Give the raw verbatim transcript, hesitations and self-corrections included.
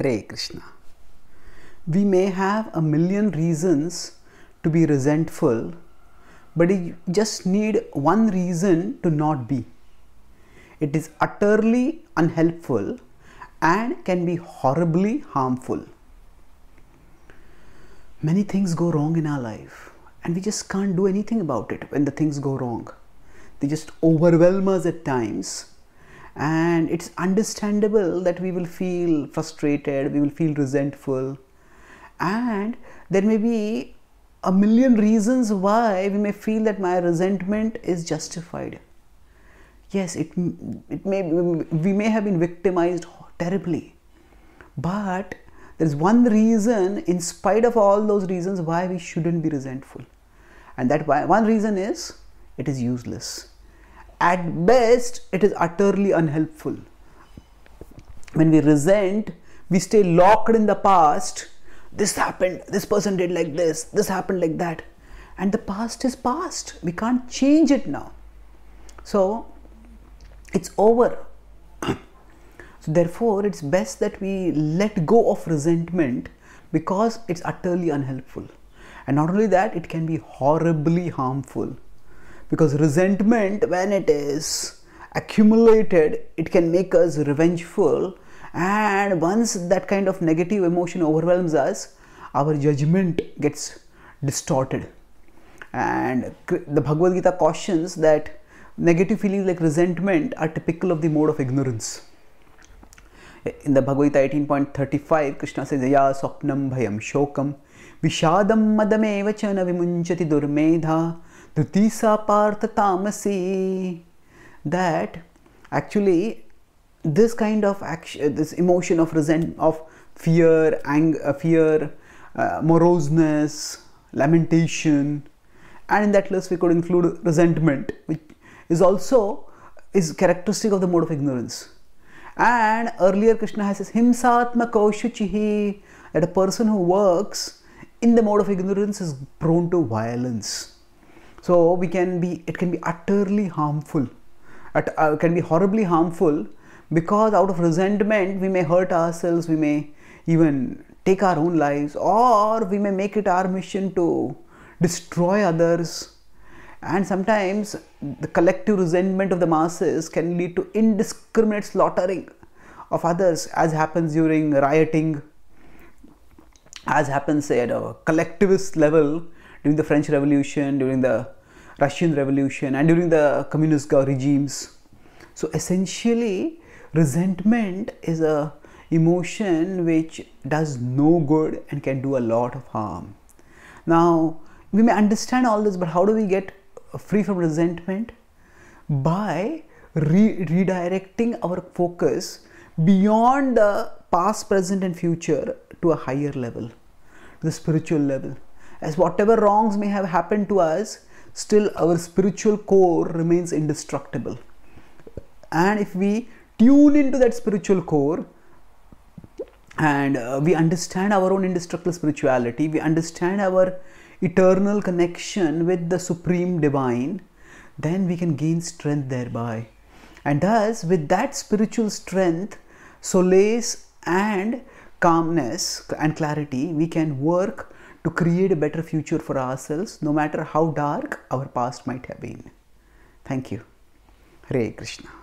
Hare Krishna. We may have a million reasons to be resentful, but you just need one reason to not be. It is utterly unhelpful and can be horribly harmful. Many things go wrong in our life and we just can't do anything about it when the things go wrong. They just overwhelm us at times, and it's understandable that we will feel frustrated, we will feel resentful, and there may be a million reasons why we may feel that my resentment is justified. Yes, it, it may, we may have been victimized terribly, but there's one reason, in spite of all those reasons, why we shouldn't be resentful. And that one reason is, it is useless. At best, it is utterly unhelpful. When we resent, we stay locked in the past. This happened, this person did like this, this happened like that. And the past is past. We can't change it now. So, it's over. So therefore, it's best that we let go of resentment, because it's utterly unhelpful. And not only that, it can be horribly harmful. Because resentment, when it is accumulated, it can make us revengeful, and once that kind of negative emotion overwhelms us, our judgment gets distorted. And the Bhagavad Gita cautions that negative feelings like resentment are typical of the mode of ignorance. In the Bhagavad Gita eighteen point thirty-five, Krishna says, "Ya swapnam bhayam shokam vishadam madam evachana vimunchati durmedha dutisa partha tamasi." That actually this kind of action, this emotion of resent, of fear, anger, fear, uh, moroseness, lamentation, and in that list we could include resentment, which is also is characteristic of the mode of ignorance. And earlier Krishna has said, "Himsatma kaushu chihi," that a person who works in the mode of ignorance is prone to violence. So we can be, it can be utterly harmful, it uh, can be horribly harmful, because out of resentment we may hurt ourselves, we may even take our own lives, or we may make it our mission to destroy others. And sometimes the collective resentment of the masses can lead to indiscriminate slaughtering of others, as happens during rioting, as happens say at a collectivist level during the French Revolution, during the Russian Revolution, and during the communist regimes. So essentially, resentment is an emotion which does no good and can do a lot of harm. Now, we may understand all this, but how do we get free from resentment? By re redirecting our focus beyond the past, present and future to a higher level, to the spiritual level. As whatever wrongs may have happened to us, still our spiritual core remains indestructible. And if we tune into that spiritual core, and uh, we understand our own indestructible spirituality, we understand our eternal connection with the Supreme Divine, then we can gain strength thereby. And thus, with that spiritual strength, solace and calmness and clarity, we can work to create a better future for ourselves, no matter how dark our past might have been. Thank you. Hare Krishna.